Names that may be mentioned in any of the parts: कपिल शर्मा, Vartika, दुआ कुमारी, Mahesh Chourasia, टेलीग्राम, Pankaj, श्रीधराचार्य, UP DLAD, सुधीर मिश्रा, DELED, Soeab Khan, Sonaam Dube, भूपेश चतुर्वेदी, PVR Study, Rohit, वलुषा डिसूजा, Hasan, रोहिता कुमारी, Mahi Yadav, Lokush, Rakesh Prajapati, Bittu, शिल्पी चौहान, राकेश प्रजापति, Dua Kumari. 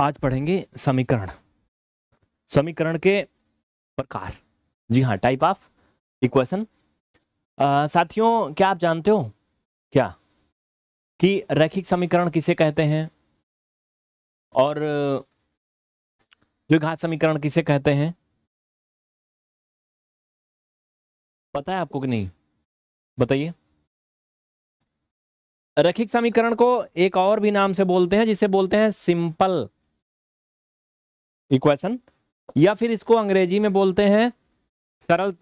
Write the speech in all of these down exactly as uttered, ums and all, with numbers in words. आज पढ़ेंगे समीकरण, समीकरण के प्रकार। जी हाँ, टाइप ऑफ इक्वेशन। साथियों, क्या आप जानते हो क्या कि रैखिक समीकरण किसे कहते हैं और द्विघात समीकरण किसे कहते हैं? पता है आपको कि नहीं? बताइए। रैखिक समीकरण को एक और भी नाम से बोलते हैं, जिसे बोलते हैं सिंपल इक्वेशन, या फिर इसको अंग्रेजी में बोलते हैं सरल,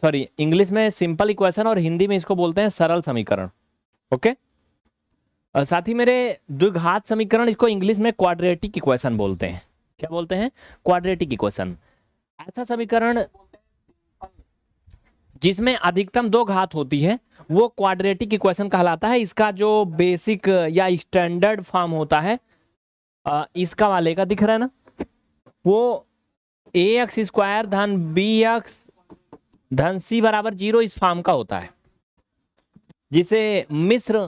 सॉरी इंग्लिश में सिंपल इक्वेशन और हिंदी में इसको बोलते हैं सरल समीकरण। ओके, साथ ही मेरे द्विघात समीकरण, इसको इंग्लिश में क्वाड्रेटिक इक्वेशन बोलते हैं। क्या बोलते हैं? Quadratic equation. ऐसा समीकरण जिसमें अधिकतम दो घात होती है वो क्वाड्रेटिक इक्वेशन कहलाता है। इसका जो बेसिक या स्टैंडर्ड फॉर्म होता है, इसका वाले का दिख रहा है ना, वो ए एक्स स्क्वायर धन बी एक्स धन सी बराबर जीरो, इस फॉर्म का होता है, जिसे मिश्र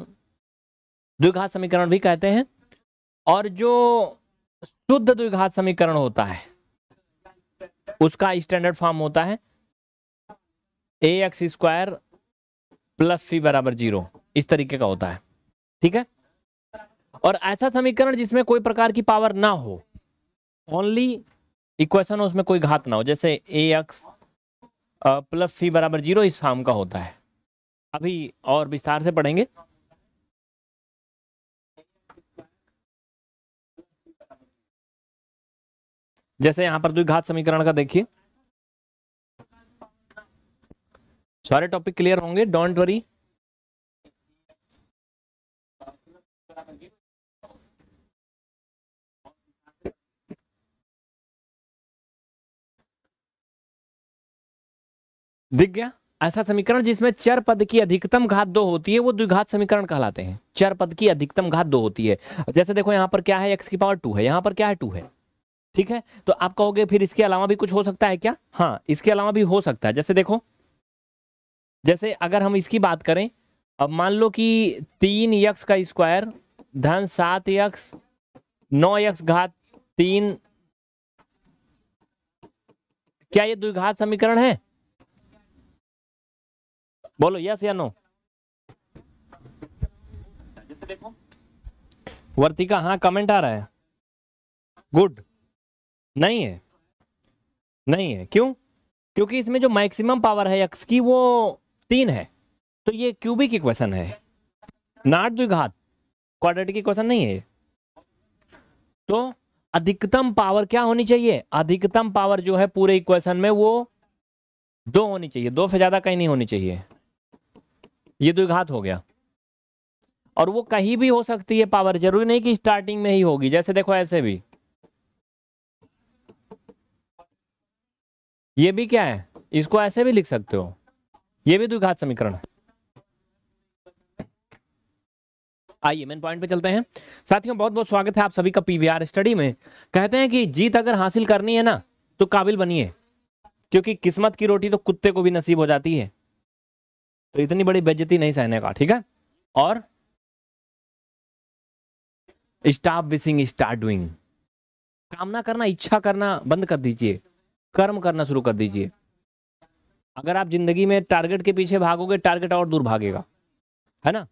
द्विघात समीकरण भी कहते हैं। और जो शुद्ध द्विघात समीकरण होता है उसका स्टैंडर्ड फॉर्म होता है a x square plus c बराबर जीरो, इस तरीके का होता है। ठीक है। और ऐसा समीकरण जिसमें कोई प्रकार की पावर ना हो, ओनली इक्वेशन हो, उसमें कोई घात ना हो, जैसे ए एक्स प्लस सी बराबर जीरो, इस फॉर्म का होता है। अभी और विस्तार से पढ़ेंगे। जैसे यहां पर द्विघात समीकरण का देखिए, सारे टॉपिक क्लियर होंगे, डोंट वरी। दिख गया? ऐसा समीकरण जिसमें चर पद की अधिकतम घात दो होती है वो द्विघात समीकरण कहलाते हैं। चर पद की अधिकतम घात दो होती है। जैसे देखो यहाँ पर क्या है, एक्स की पावर टू है, यहाँ पर क्या है, टू है। ठीक है। तो आप कहोगे फिर इसके अलावा भी कुछ हो सकता है क्या? हाँ, इसके अलावा भी हो सकता है। जैसे देखो, जैसे अगर हम इसकी बात करें, अब मान लो कि तीन यक्स का स्क्वायर धन सात यक्स, नौ यक्स घात तीन, क्या ये द्विघात समीकरण है? बोलो यस या नो। वर्तिका हाँ कमेंट आ रहा है, गुड। नहीं है, नहीं है। क्यों? क्योंकि इसमें जो मैक्सिमम पावर है यक्स की वो तीन है, तो ये क्यूबिक इक्वेशन है, नॉट द्विघात, क्वाड्रेटिक इक्वेशन नहीं है। तो अधिकतम पावर क्या होनी चाहिए? अधिकतम पावर जो है पूरे इक्वेशन में वो दो होनी चाहिए, दो से ज्यादा कहीं नहीं होनी चाहिए। ये द्विघात हो गया। और वो कहीं भी हो सकती है पावर, जरूरी नहीं कि स्टार्टिंग में ही होगी। जैसे देखो ऐसे भी, ये भी क्या है, इसको ऐसे भी लिख सकते हो, ये भी द्विघात समीकरण है। आइए मेन पॉइंट पे चलते हैं। साथियों, बहुत बहुत स्वागत है आप सभी का पीवीआर स्टडी में। कहते हैं कि जीत अगर हासिल करनी है ना तो काबिल बनिए, क्योंकि किस्मत की रोटी तो कुत्ते को भी नसीब हो जाती है, तो इतनी बड़ी बेइज्जती नहीं सहने का। ठीक है। और स्टॉप विशिंग स्टार्ट डूइंग, कामना करना, इच्छा करना बंद कर दीजिए, कर्म करना शुरू कर दीजिए। अगर आप जिंदगी में टारगेट के पीछे भागोगे, टारगेट और दूर भागेगा, है ना।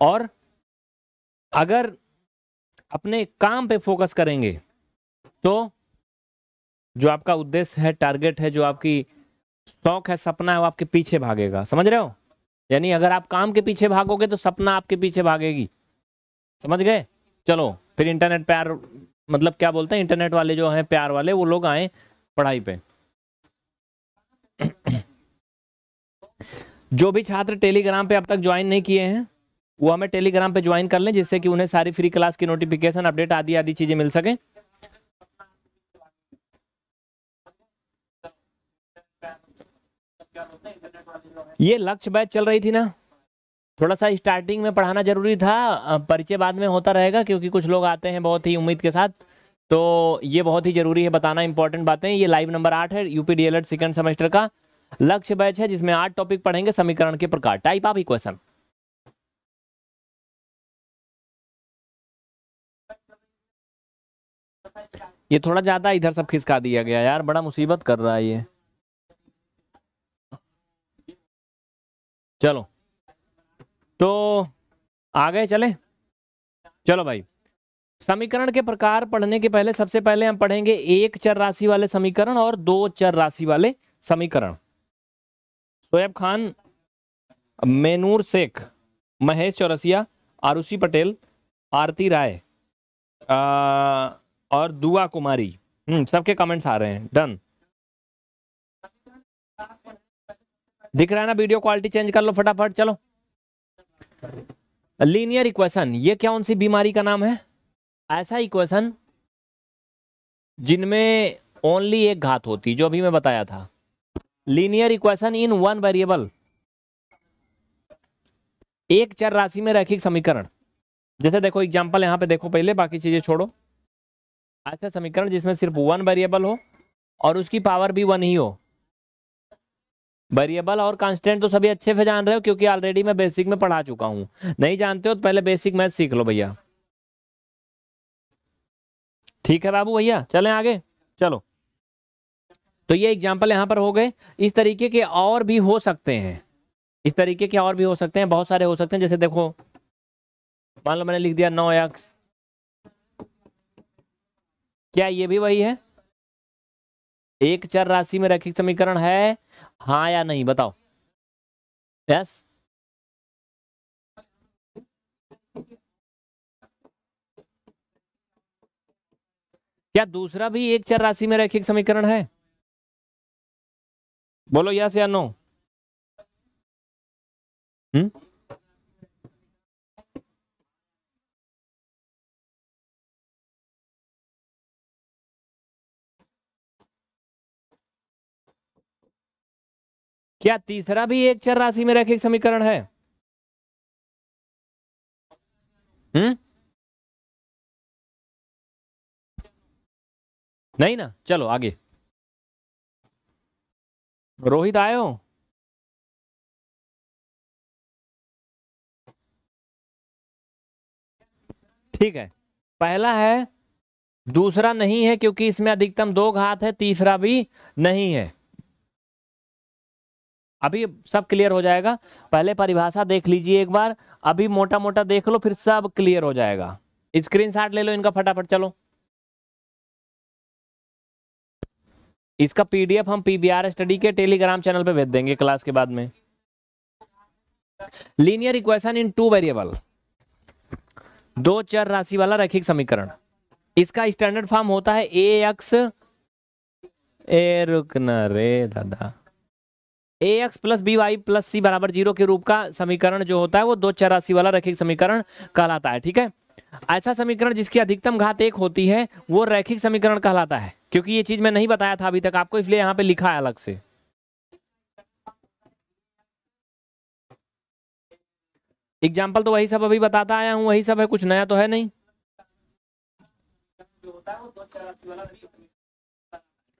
और अगर अपने काम पे फोकस करेंगे तो जो आपका उद्देश्य है, टारगेट है, जो आपकी शौक है, सपना है, वो आपके पीछे भागेगा। समझ रहे हो? यानी अगर आप काम के पीछे भागोगे तो सपना आपके पीछे भागेगी। समझ गए? चलो फिर इंटरनेट प्यार, मतलब क्या बोलते हैं, इंटरनेट वाले जो हैं प्यार वाले, वो लोग आए पढ़ाई पे। जो भी छात्र टेलीग्राम पे अब तक ज्वाइन नहीं किए हैं वो हमें टेलीग्राम पे ज्वाइन कर लें, जिससे कि उन्हें सारी फ्री क्लास की नोटिफिकेशन, अपडेट आदि आदि चीजें मिल सके। ये लक्ष्य बैच चल रही थी ना, थोड़ा सा स्टार्टिंग में पढ़ाना जरूरी था, परिचय बाद में होता रहेगा, क्योंकि कुछ लोग आते हैं बहुत ही उम्मीद के साथ, तो ये बहुत ही जरूरी है बताना इंपॉर्टेंट बातें। ये लाइव नंबर आठ है, यूपी डीएलएड सेकंड सेमेस्टर का लक्ष्य बैच है, जिसमें आठ टॉपिक पढ़ेंगे। समीकरण के प्रकार, टाइप ऑफ इक्वेशन। ये थोड़ा ज्यादा इधर सब खिसका दिया गया यार, बड़ा मुसीबत कर रहा है ये। चलो तो आ गए, चले चलो भाई। समीकरण के प्रकार पढ़ने के पहले सबसे पहले हम पढ़ेंगे एक चर राशि वाले समीकरण और दो चर राशि वाले समीकरण। सोएब खान, मेनूर शेख, महेश चौरसिया, आरुषि पटेल, आरती राय आ, और दुआ कुमारी, सबके कमेंट्स आ रहे हैं। डन, दिख रहा है ना, वीडियो क्वालिटी चेंज कर लो फटाफट। चलो, लीनियर इक्वेशन, ये कौन सी बीमारी का नाम है? ऐसा इक्वेशन जिनमें ओनली एक घात होती, जो अभी मैं बताया था। Linear equation in one variable, एक चर राशि में रैखिक समीकरण। जैसे देखो एग्जांपल यहाँ पे देखो, पहले बाकी चीजें छोड़ो। ऐसा समीकरण जिसमें सिर्फ वन वेरिएबल हो और उसकी पावर भी वन ही हो। वेरिएबल और कांस्टेंट तो सभी अच्छे से जान रहे हो क्योंकि ऑलरेडी मैं बेसिक में पढ़ा चुका हूँ। नहीं जानते हो तो पहले बेसिक मैथ सीख लो भैया, ठीक है बाबू भैया। चलें आगे, चलो तो ये एग्जाम्पल यहाँ पर हो गए। इस तरीके के और भी हो सकते हैं, इस तरीके के और भी हो सकते हैं, बहुत सारे हो सकते हैं। जैसे देखो मान लो मैंने लिख दिया नौ एक्स, क्या ये भी वही है? एक चर राशि में रैखिक समीकरण है, हाँ या नहीं बताओ? यस, क्या दूसरा भी एक चर राशि में रैखिक समीकरण है? बोलो यस या नो। हम्म, क्या तीसरा भी एक चर राशि में रैखिक समीकरण है? हम्म, नहीं ना। चलो आगे, रोहित आए हो? ठीक है, पहला है, दूसरा नहीं है क्योंकि इसमें अधिकतम दो घात है, तीसरा भी नहीं है। अभी सब क्लियर हो जाएगा, पहले परिभाषा देख लीजिए एक बार, अभी मोटा मोटा देख लो फिर सब क्लियर हो जाएगा। स्क्रीनशॉट ले लो इनका फटाफट। चलो इसका पीडीएफ हम पीवीआर स्टडी के टेलीग्राम चैनल पे भेज देंगे क्लास के बाद में। Linear equation in two variable, दो चर राशि वाला रैखिक समीकरण। इसका स्टैंडर्ड फॉर्म होता है ए एक्स ए रुकना रे दादा a x plus b y plus c बराबर जीरो के रूप का समीकरण जो होता है वो दो चर राशि वाला रैखिक समीकरण कहलाता है। ठीक है, ऐसा समीकरण जिसकी अधिकतम घात एक होती है वो रैखिक समीकरण कहलाता है। क्योंकि ये चीज मैं नहीं बताया था अभी तक आपको, इसलिए यहाँ पे लिखा है अलग से। एग्जाम्पल तो वही सब अभी बताता आया हूँ, वही सब है, कुछ नया तो है नहीं।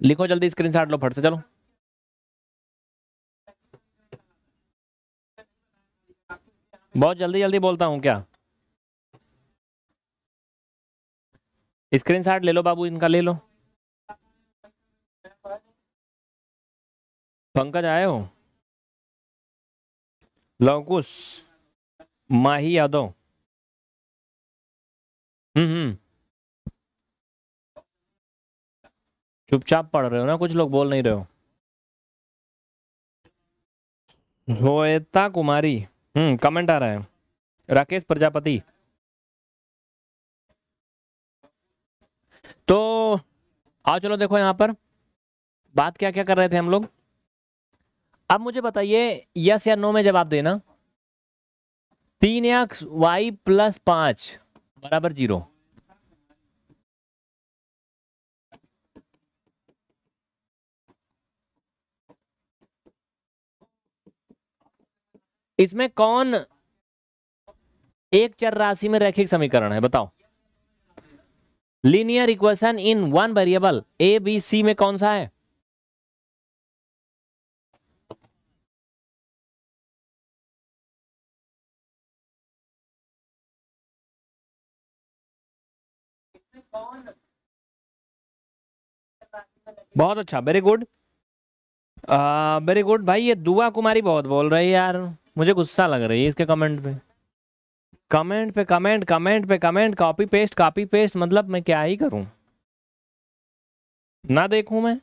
लिखो जल्दी, स्क्रीनशॉट लो फट से। चलो बहुत जल्दी जल्दी बोलता हूँ क्या? स्क्रीनशॉट ले लो बाबू, इनका ले लो। पंकज आए हो? लौकुश, माही यादव, हम्म, चुपचाप पढ़ रहे हो ना, कुछ लोग बोल नहीं रहे हो। रोहिता कुमारी, हम्म, कमेंट आ रहा है। राकेश प्रजापति। तो आओ चलो देखो यहाँ पर बात क्या क्या कर रहे थे हम लोग। अब मुझे बताइए यस या नो में जवाब देना। तीन एक्स वाई प्लस पांच बराबर जीरो, इसमें कौन एक चर राशि में रैखिक समीकरण है बताओ? Linear equation in one variable A B C में कौन सा है? बहुत अच्छा, वेरी गुड वेरी गुड भाई। ये दुआ कुमारी बहुत बोल रही है यार, मुझे गुस्सा लग रही है इसके कमेंट पे कमेंट पे कमेंट कमेंट पे comment copy paste copy paste, मतलब मैं क्या ही करूं, ना देखूं मैं।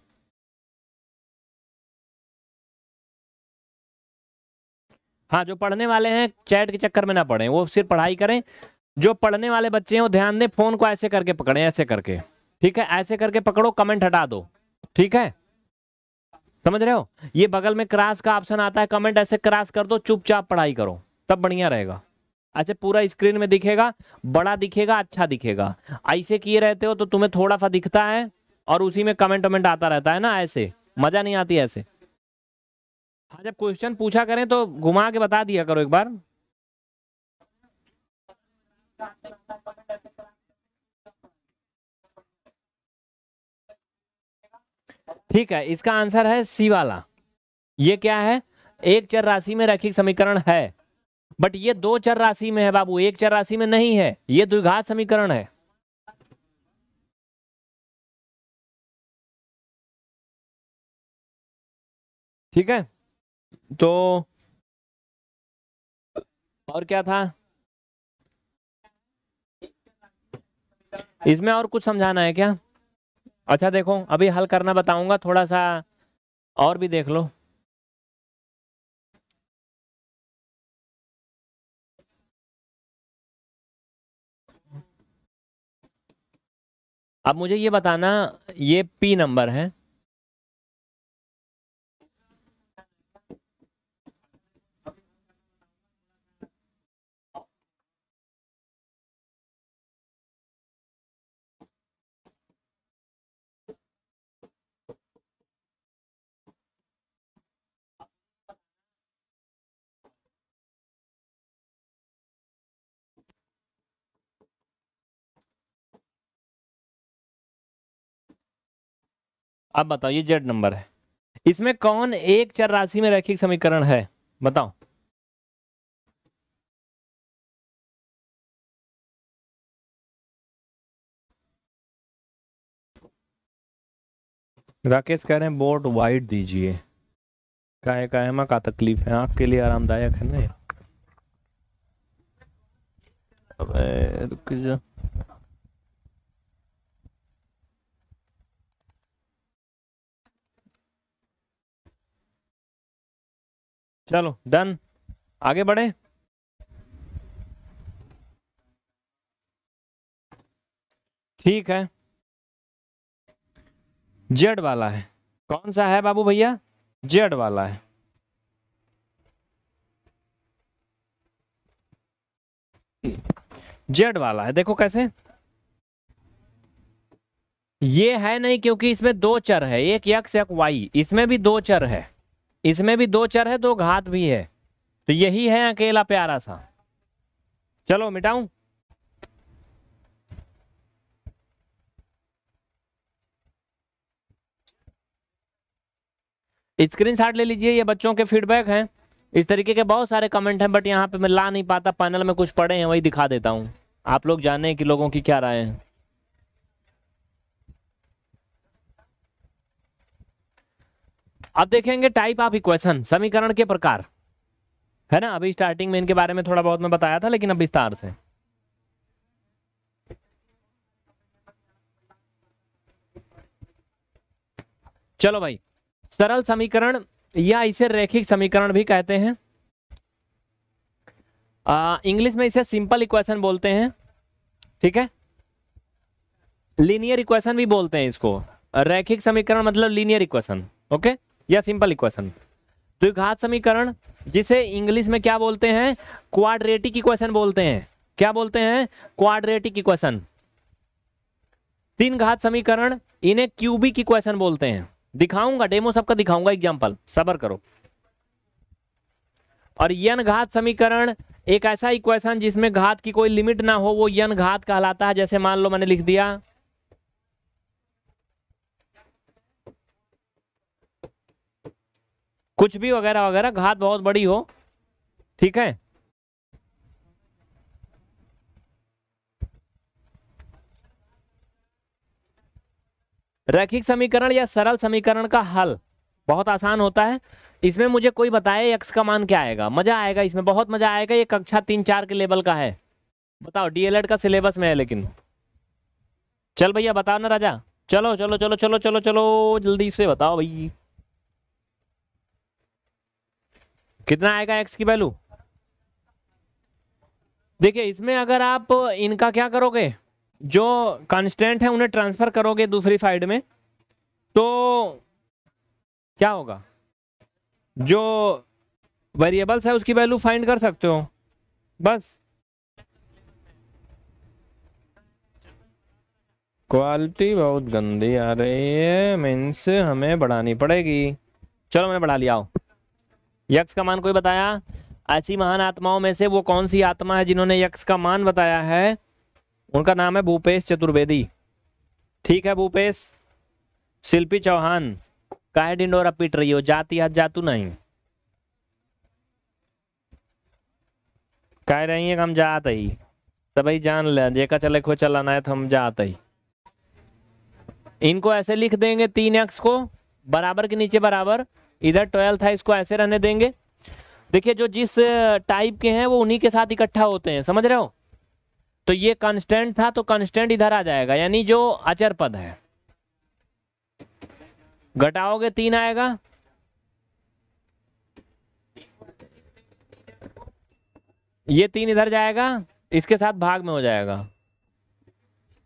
हाँ, जो पढ़ने वाले हैं चैट के चक्कर में ना पढ़ें, वो सिर्फ पढ़ाई करें। जो पढ़ने वाले बच्चे हैं वो ध्यान दें, फोन को ऐसे करके पकड़ें, ऐसे करके, ठीक है, ऐसे करके पकड़ो, कमेंट हटा दो, ठीक है, समझ रहे हो। ये बगल में क्रॉस का ऑप्शन आता है, कमेंट ऐसे क्रॉस कर दो, चुपचाप पढ़ाई करो, तब बढ़िया रहेगा। ऐसे पूरा स्क्रीन में दिखेगा, बड़ा दिखेगा, अच्छा दिखेगा। ऐसे किए रहते हो तो तुम्हें थोड़ा सा दिखता है और उसी में कमेंट वमेंट आता रहता है ना, ऐसे मजा नहीं आती ऐसे। हाँ, जब क्वेश्चन पूछा करें तो घुमा के बता दिया करो एक बार। ठीक है, इसका आंसर है सी वाला। ये क्या है? एक चर राशि में रैखिक समीकरण है, बट ये दो चर राशि में है बाबू, एक चर राशि में नहीं है, ये द्विघात समीकरण है। ठीक है, तो और क्या था इसमें, और कुछ समझाना है क्या? अच्छा देखो, अभी हल करना बताऊंगा, थोड़ा सा और भी देख लो। अब मुझे ये बताना, ये पी नंबर है, अब बताओ ये जेड नंबर है, इसमें कौन एक चर राशि में रैखिक समीकरण है बताओ? राकेश कह रहे हैं बोर्ड वाइड दीजिए, काहे काहे में का तकलीफ है, आपके लिए आरामदायक है ना। अबे रुक जा, चलो डन, आगे बढ़े। ठीक है, जेड वाला है, कौन सा है बाबू भैया? जेड वाला है। जेड वाला है, देखो कैसे, ये है नहीं क्योंकि इसमें दो चर है, एक एक्स एक वाई, इसमें भी दो चर है, इसमें भी दो चर है, दो घात भी है, तो यही है अकेला प्यारा सा। चलो मिटाऊं, स्क्रीनशॉट ले लीजिए, ये बच्चों के फीडबैक हैं। इस तरीके के बहुत सारे कमेंट हैं, बट यहाँ पे मैं ला नहीं पाता, पैनल में कुछ पड़े हैं वही दिखा देता हूँ, आप लोग जाने कि लोगों की क्या राय है। अब देखेंगे टाइप ऑफ इक्वेशन, समीकरण के प्रकार, है ना। अभी स्टार्टिंग में इनके बारे में थोड़ा बहुत मैं बताया था, लेकिन अब विस्तार से। चलो भाई, सरल समीकरण या इसे रैखिक समीकरण भी कहते हैं, इंग्लिश में इसे सिंपल इक्वेशन बोलते हैं, ठीक है, लीनियर इक्वेशन भी बोलते हैं इसको। रैखिक समीकरण मतलब लीनियर इक्वेशन, ओके, या सिंपल इक्वेशन। द्विघात समीकरण जिसे इंग्लिश में क्या बोलते हैं? क्वाड्रेटिक इक्वेशन बोलते हैं। क्या बोलते हैं? Quadratic equation. तीन घात समीकरण, इन्हें क्यूबिक इक्वेशन बोलते हैं। दिखाऊंगा डेमो, सबका दिखाऊंगा एग्जांपल, सब्र करो। और यन घात समीकरण एक ऐसा इक्वेशन जिसमें घात की कोई लिमिट ना हो, वो यन घात कहलाता है। जैसे मान लो मैंने लिख दिया कुछ भी वगैरह वगैरह, घात बहुत बड़ी हो, ठीक है। रैखिक समीकरण या सरल समीकरण का हल बहुत आसान होता है। इसमें मुझे कोई बताए एक्स का मान क्या आएगा, मजा आएगा, इसमें बहुत मजा आएगा। ये कक्षा तीन चार के लेवल का है, बताओ डीएलएड का सिलेबस में है। लेकिन चल भैया बताओ ना राजा, चलो चलो चलो चलो चलो चलो जल्दी से बताओ भाई, कितना आएगा एक्स की वैल्यू। देखिए इसमें अगर आप इनका क्या करोगे, जो कांस्टेंट है उन्हें ट्रांसफर करोगे दूसरी साइड में तो क्या होगा, जो वेरिएबल्स है उसकी वैल्यू फाइंड कर सकते हो बस। क्वालिटी बहुत गंदी आ रही है, मीन्स हमें बढ़ानी पड़ेगी। चलो मैंने बढ़ा लिया। आओ यक्ष का मान कोई बताया। ऐसी महान आत्माओं में से वो कौन सी आत्मा है जिन्होंने यक्ष का मान बताया है, उनका नाम है भूपेश चतुर्वेदी। ठीक है भूपेश। शिल्पी चौहान, काहे डिंडोरा पीट रही हो, जाती हाथ जातू नहीं, कह रही है हम जात ही सभी जान ले, जेका चले खो चलाना है तो हम जात ही। इनको ऐसे लिख देंगे तीन एक्स को बराबर के नीचे बराबर, इधर ट्वेल्थ है इसको ऐसे रहने देंगे। देखिए जो जिस टाइप के हैं वो उन्हीं के साथ इकट्ठा होते हैं, समझ रहे हो। तो ये कांस्टेंट था तो कांस्टेंट इधर आ जाएगा, यानी जो अचर पद है। घटाओगे तीन आएगा, ये तीन इधर जाएगा, इसके साथ भाग में हो जाएगा,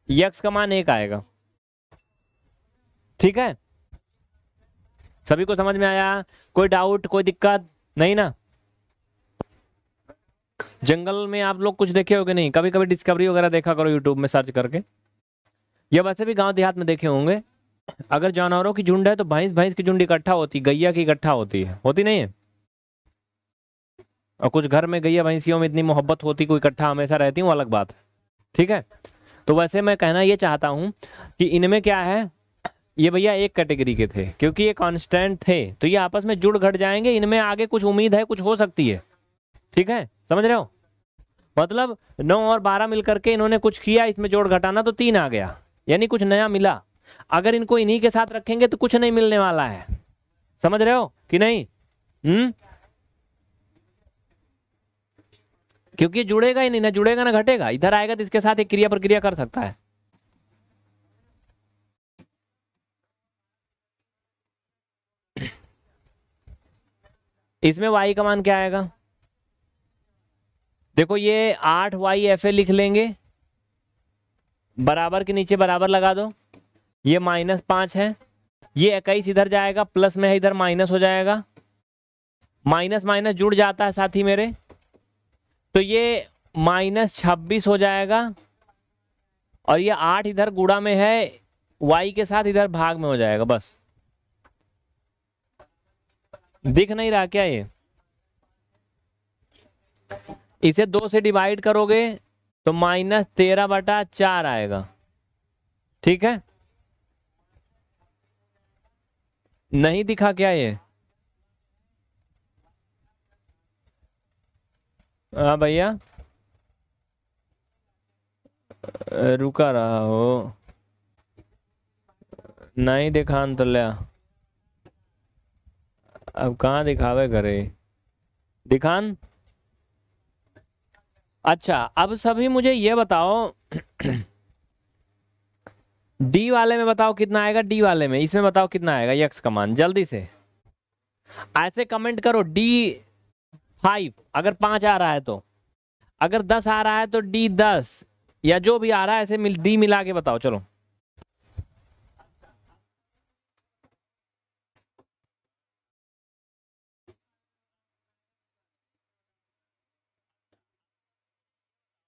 यक्स का मान एक आएगा। ठीक है, सभी को समझ में आया, कोई डाउट कोई दिक्कत नहीं ना। जंगल में आप लोग कुछ देखे होंगे नहीं, कभी कभी डिस्कवरी वगैरह देखा करो यूट्यूब में सर्च करके, या वैसे भी गांव देहात में देखे होंगे। अगर जानवरों की झुंड है तो भैंस भैंस की झुंड इकट्ठा होती, गैया की इकट्ठा होती है, होती नहीं है। और कुछ घर में गैया भैंसियों में इतनी मोहब्बत होती, कोई इकट्ठा हमेशा रहती, वो अलग बात है। ठीक है, तो वैसे मैं कहना ये चाहता हूँ कि इनमें क्या है, ये भैया एक कैटेगरी के थे क्योंकि ये कांस्टेंट थे तो ये आपस में जुड़ घट जाएंगे। इनमें आगे कुछ उम्मीद है, कुछ हो सकती है। ठीक है, समझ रहे हो, मतलब नौ और बारह मिलकर के इन्होंने कुछ किया, इसमें जोड़ घटाना तो तीन आ गया, यानी कुछ नया मिला। अगर इनको इन्हीं के साथ रखेंगे तो कुछ नहीं मिलने वाला है, समझ रहे हो कि नहीं। हम्म, क्योंकि जुड़ेगा ही नहीं ना, जुड़ेगा ना घटेगा। इधर आएगा तो इसके साथ एक क्रिया प्रक्रिया कर सकता है। इसमें y का मान क्या आएगा, देखो ये आठ वाई एफ ए लिख लेंगे, बराबर के नीचे बराबर लगा दो। ये माइनस पाँच है, ये इक्कीस इधर जाएगा, प्लस में है इधर माइनस हो जाएगा, माइनस माइनस जुड़ जाता है साथ ही मेरे, तो ये माइनस छब्बीस हो जाएगा। और ये आठ इधर गुड़ा में है y के साथ, इधर भाग में हो जाएगा। बस दिख नहीं रहा क्या ये, इसे दो से डिवाइड करोगे तो माइनस तेरह बटा चार आएगा। ठीक है, नहीं दिखा क्या ये। हाँ भैया रुका रहा हो, नहीं दिखा तो लिया, अब कहाँ दिखावे करे दिखान। अच्छा अब सभी मुझे ये बताओ, डी वाले में बताओ कितना आएगा, डी वाले में इसमें बताओ कितना आएगा यक्स का मान, जल्दी से ऐसे कमेंट करो। डी फाइव अगर पाँच आ रहा है तो, अगर दस आ रहा है तो डी दस, या जो भी आ रहा है ऐसे मिल डी मिला के बताओ। चलो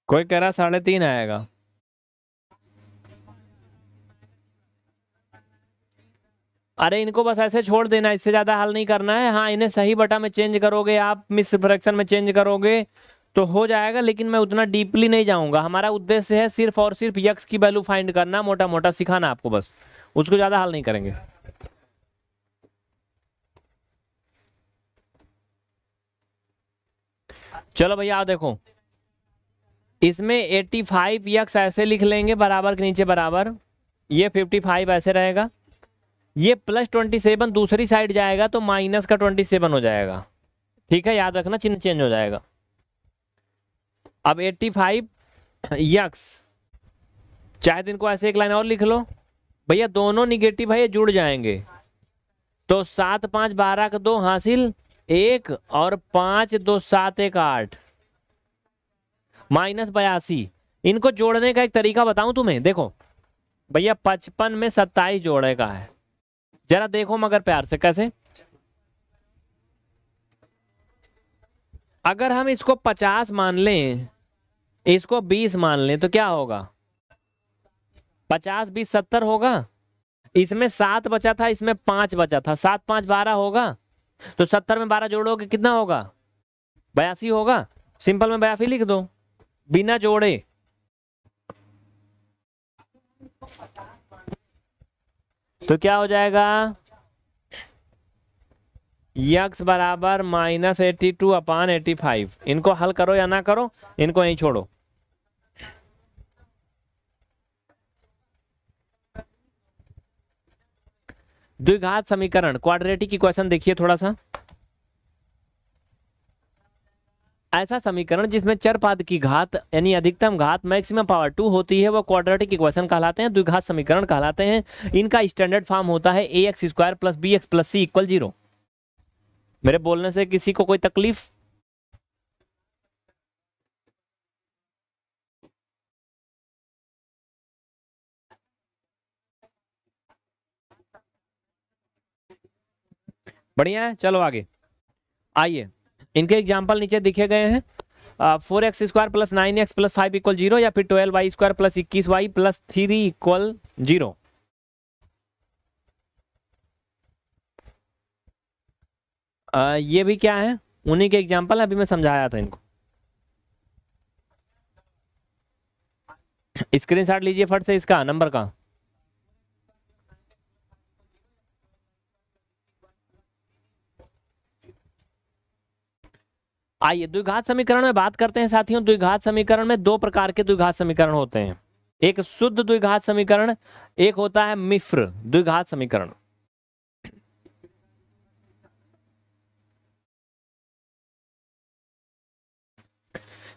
कोई कह रहा साढ़े तीन आएगा, अरे इनको बस ऐसे छोड़ देना, इससे ज्यादा हल नहीं करना है। हाँ इन्हें सही बटा में चेंज करोगे आप, मिस फ्रैक्शन में चेंज करोगे तो हो जाएगा, लेकिन मैं उतना डीपली नहीं जाऊंगा। हमारा उद्देश्य है सिर्फ और सिर्फ यक्स की वैल्यू फाइंड करना, मोटा मोटा सिखाना आपको बस, उसको ज्यादा हल नहीं करेंगे। चलो भैया आओ देखो, इसमें पचासी एक्स ऐसे लिख लेंगे, बराबर के नीचे बराबर, ये पचपन ऐसे रहेगा, ये प्लस ट्वेंटी सेवन दूसरी साइड जाएगा तो माइनस का ट्वेंटी सेवन हो जाएगा, ठीक है, याद रखना, चिन्ह चेंज हो जाएगा। अब एट्टी फाइव यक्स, चाहे दिन को ऐसे एक लाइन और लिख लो भैया, दोनों निगेटिव है ये जुड़ जाएंगे, तो सात पाँच बारह का दो हासिल एक, और पाँच दो सात एक आठ, माइनस बयासी। इनको जोड़ने का एक तरीका बताऊं तुम्हें, देखो भैया पचपन में सत्ताईस जोड़ने का है, जरा देखो मगर प्यार से कैसे। अगर हम इसको पचास मान लें, इसको बीस मान लें, तो क्या होगा, पचास बीस सत्तर होगा। इसमें सात बचा था, इसमें पाँच बचा था, सात पाँच बारह होगा, तो सत्तर में बारह जोड़ोगे कितना होगा, बयासी होगा। सिंपल में बयासी लिख दो बिना जोड़े। तो क्या हो जाएगा, यक्स बराबर minus eighty two upon eighty five. इनको हल करो या ना करो, इनको यहीं छोड़ो। द्विघात समीकरण क्वाड्रेटिक इक्वेशन देखिए थोड़ा सा, ऐसा समीकरण जिसमें चरपाद की घात यानी अधिकतम घात मैक्सिमम पावर टू होती है, वो क्वाड्रेटिक इक्वेशन कहलाते हैं, द्विघात समीकरण कहलाते हैं। इनका स्टैंडर्ड फॉर्म होता है a x square plus b x plus c equal zero. मेरे बोलने से किसी को कोई तकलीफ? बढ़िया है, चलो आगे आइए। इनके एग्जाम्पल नीचे दिखे गए हैं, four x square plus nine x plus five equal zero, या फिर ट्वेल्व वाई स्क्वायर प्लस इक्कीस y plus three equal zero. ये भी क्या है, उन्हीं के एग्जाम्पल, अभी मैं समझाया था इनको। स्क्रीनशॉट लीजिए फट से इसका नंबर का। आइए द्विघात समीकरण में बात करते हैं साथियों। द्विघात समीकरण में दो प्रकार के द्विघात समीकरण होते हैं, एक शुद्ध द्विघात समीकरण, एक होता है मिश्र द्विघात समीकरण।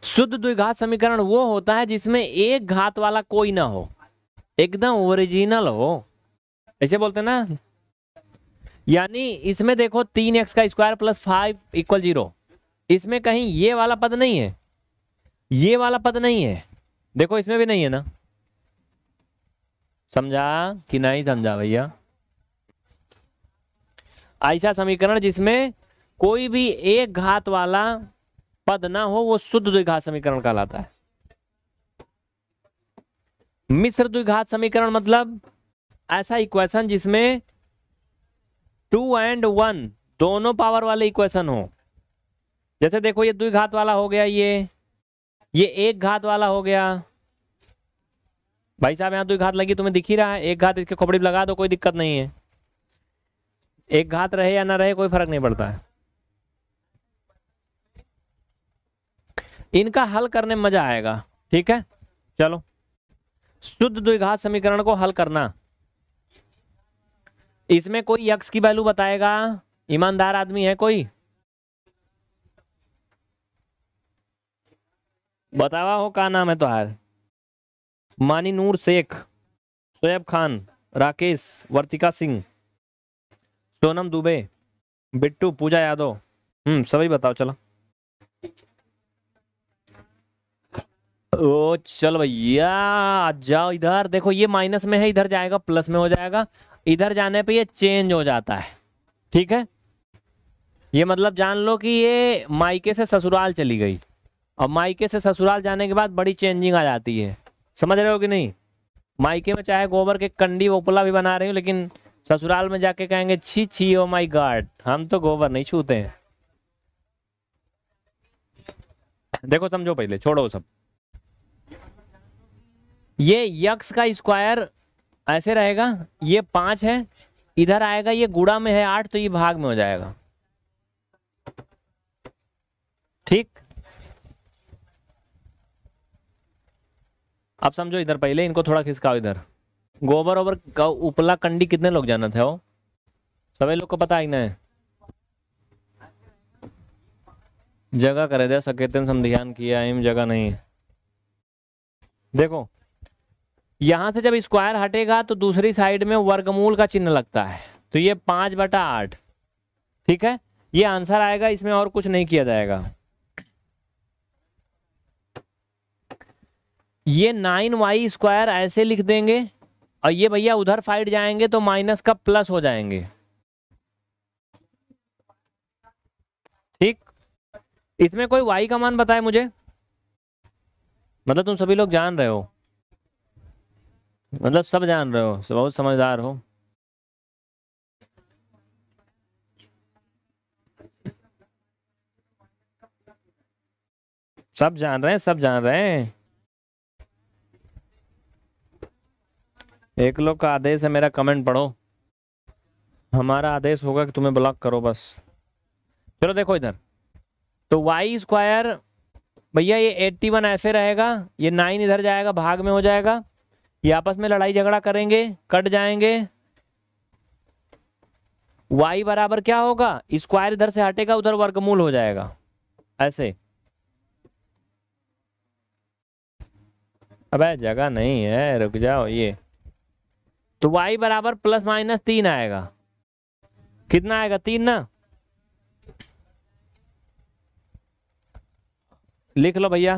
शुद्ध द्विघात समीकरण वो होता है जिसमें एक घात वाला कोई ना हो, एकदम ओरिजिनल हो, ऐसे बोलते हैं ना। यानी इसमें देखो तीन एक्स का square plus five equal zero, इसमें कहीं ये वाला पद नहीं है, ये वाला पद नहीं है, देखो इसमें भी नहीं है ना। समझा कि नहीं समझा भैया? ऐसा समीकरण जिसमें कोई भी एक घात वाला पद ना हो, वो शुद्ध द्विघात समीकरण कहलाता है। मिश्र द्विघात समीकरण मतलब ऐसा इक्वेशन जिसमें टू एंड वन दोनों पावर वाले इक्वेशन हो। जैसे देखो ये द्विघात वाला हो गया, ये ये एक घात वाला हो गया। भाई साहब यहाँ द्विघात लगी, तुम्हें दिख ही रहा है, एक घात इसके खोपड़ी लगा दो, कोई दिक्कत नहीं है, एक घात रहे या ना रहे कोई फर्क नहीं पड़ता है। इनका हल करने में मजा आएगा, ठीक है। चलो शुद्ध द्विघात समीकरण को हल करना, इसमें कोई यक्स की वैल्यू बताएगा, ईमानदार आदमी है कोई? बतावा हो, का नाम है तुम्हार? मीनोर शेख, सोएब खान, राकेश, वर्तिका सिंह, सोनम दुबे, बिट्टू, पूजा यादव, हम्म सभी बताओ। चलो ओ चल भैया आ जाओ इधर, देखो ये माइनस में है, इधर जाएगा प्लस में हो जाएगा, इधर जाने पे ये चेंज हो जाता है, ठीक है। ये मतलब जान लो कि ये मायके से ससुराल चली गई, और मायके से ससुराल जाने के बाद बड़ी चेंजिंग आ जाती है, समझ रहे हो कि नहीं? मायके में चाहे गोबर के कंडी वोपला भी बना रही हो, लेकिन ससुराल में जाके कहेंगे छी छी ओ माय गॉड, हम तो गोबर नहीं छूते हैं। देखो समझो पहले, छोड़ो सब। ये यक्स का स्क्वायर ऐसे रहेगा, ये पाँच है, इधर आएगा, ये गुड़ा में है आठ, तो ये भाग में हो जाएगा, ठीक। अब समझो इधर, पहले इनको थोड़ा खिसकाओ इधर, गोबर ओबर का उपला कंडी कितने लोग जाना था वो सभी लोग को पता ही ना है। जगह करे दे सकेतन हम ध्यान किया एम जगह नहीं। देखो यहां से जब स्क्वायर हटेगा तो दूसरी साइड में वर्गमूल का चिन्ह लगता है, तो ये पांच बटा आठ ठीक है ये आंसर आएगा, इसमें और कुछ नहीं किया जाएगा। ये नाइन वाई स्क्वायर ऐसे लिख देंगे और ये भैया उधर साइड जाएंगे तो माइनस का प्लस हो जाएंगे ठीक। इसमें कोई y का मान बताए मुझे, मतलब तुम सभी लोग जान रहे हो, मतलब सब जान रहे हो, बहुत समझदार हो। सब जान रहे हैं सब जान रहे हैं एक लोग का आदेश है मेरा कमेंट पढ़ो, हमारा आदेश होगा कि तुम्हें ब्लॉक करो बस। चलो देखो इधर तो वाई स्क्वायर भैया ये इक्यासी ऐसे रहेगा, ये नाइन इधर जाएगा भाग में हो जाएगा, ये आपस में लड़ाई झगड़ा करेंगे कट जाएंगे। y बराबर क्या होगा, स्क्वायर इधर से हटेगा उधर वर्गमूल हो जाएगा ऐसे। अबे जगह नहीं है रुक जाओ, ये तो y बराबर प्लस माइनस तीन आएगा, कितना आएगा तीन ना, लिख लो भैया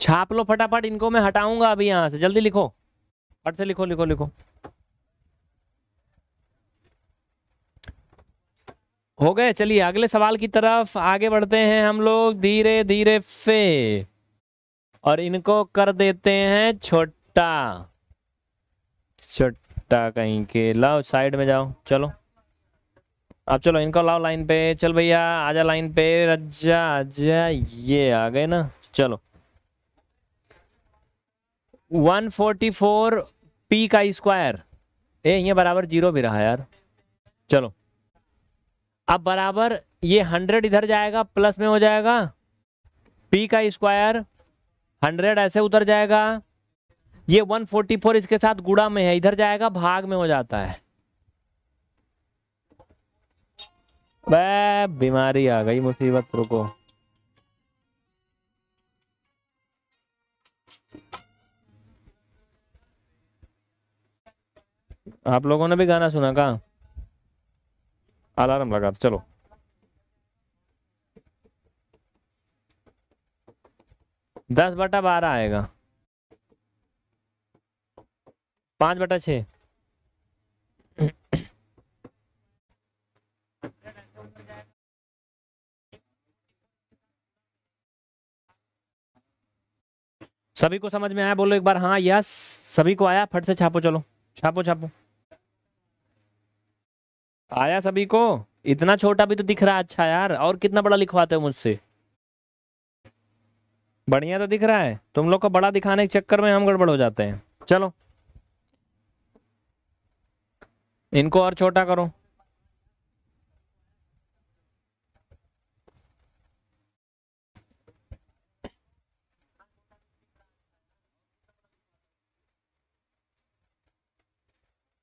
छाप लो फटाफट, इनको मैं हटाऊंगा अभी यहां से, जल्दी लिखो फट से लिखो लिखो लिखो। हो गए, चलिए अगले सवाल की तरफ आगे बढ़ते हैं हम लोग धीरे धीरे से, और इनको कर देते हैं छोटा छोटा कहीं के, लाओ साइड में जाओ चलो अब चलो इनको लाओ लाइन पे, चल भैया आजा लाइन पे, रज्जा आजा, ये आ गए ना चलो। एक सौ चौवालीस पी का स्क्वायर ए ये बराबर जीरो भी रहा यार, चलो अब बराबर ये हंड्रेड इधर जाएगा प्लस में हो जाएगा, पी का स्क्वायर हंड्रेड ऐसे उतर जाएगा, ये एक सौ चौवालीस इसके साथ गुड़ा में है इधर जाएगा भाग में हो जाता है। बीमारी आ गई मुसीबत, रुको आप लोगों ने भी गाना सुना का अलार्म लगा था। चलो दस बटा बारह आएगा, पांच बटा छः सभी को समझ में आया बोलो एक बार हाँ यस, सभी को आया फट से छापो, चलो छापो छापो आया सभी को। इतना छोटा भी तो दिख रहा है, अच्छा यार और कितना बड़ा लिखवाते हो मुझसे, बढ़िया तो दिख रहा है, तुम लोग को बड़ा दिखाने के चक्कर में हम गड़बड़ हो जाते हैं। चलो इनको और छोटा करो,